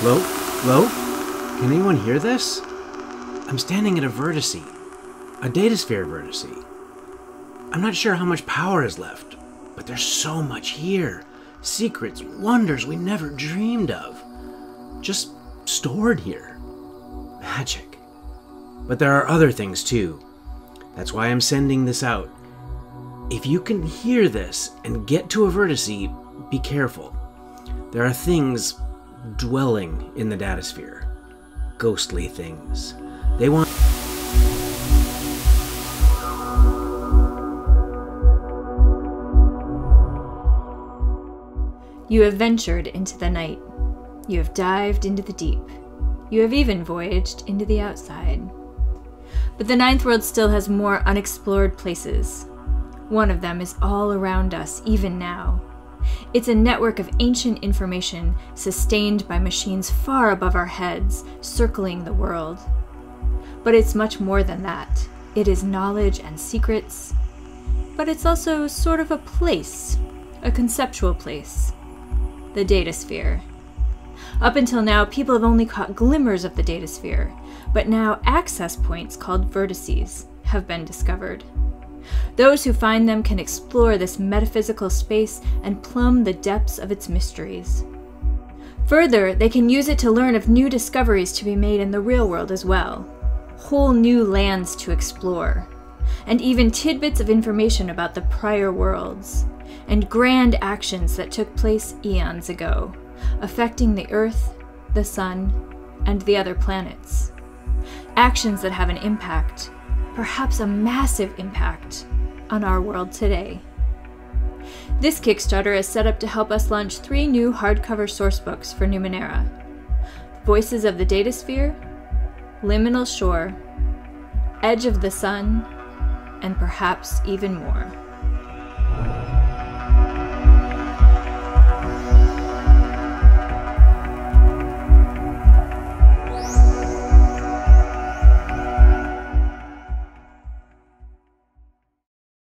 Hello? Hello? Can anyone hear this? I'm standing at a vertice. A datasphere vertice. I'm not sure how much power is left, but there's so much here. Secrets, wonders we never dreamed of. Just stored here. Magic. But there are other things too. That's why I'm sending this out. If you can hear this and get to a vertice, be careful. There are things dwelling in the datasphere. Ghostly things. They want... You have ventured into the night. You have dived into the deep. You have even voyaged into the outside. But the Ninth World still has more unexplored places. One of them is all around us, even now. It's a network of ancient information sustained by machines far above our heads, circling the world. But it's much more than that. It is knowledge and secrets. But it's also sort of a place, a conceptual place. The Datasphere. Up until now, people have only caught glimmers of the Datasphere, but now access points called vertices have been discovered. Those who find them can explore this metaphysical space and plumb the depths of its mysteries. Further, they can use it to learn of new discoveries to be made in the real world as well, whole new lands to explore, and even tidbits of information about the prior worlds, and grand actions that took place eons ago, affecting the Earth, the Sun, and the other planets. Actions that have an impact, perhaps a massive impact, on our world today. This Kickstarter is set up to help us launch 3 new hardcover sourcebooks for Numenera: Voices of the Datasphere, Liminal Shore, Edge of the Sun, and perhaps even more.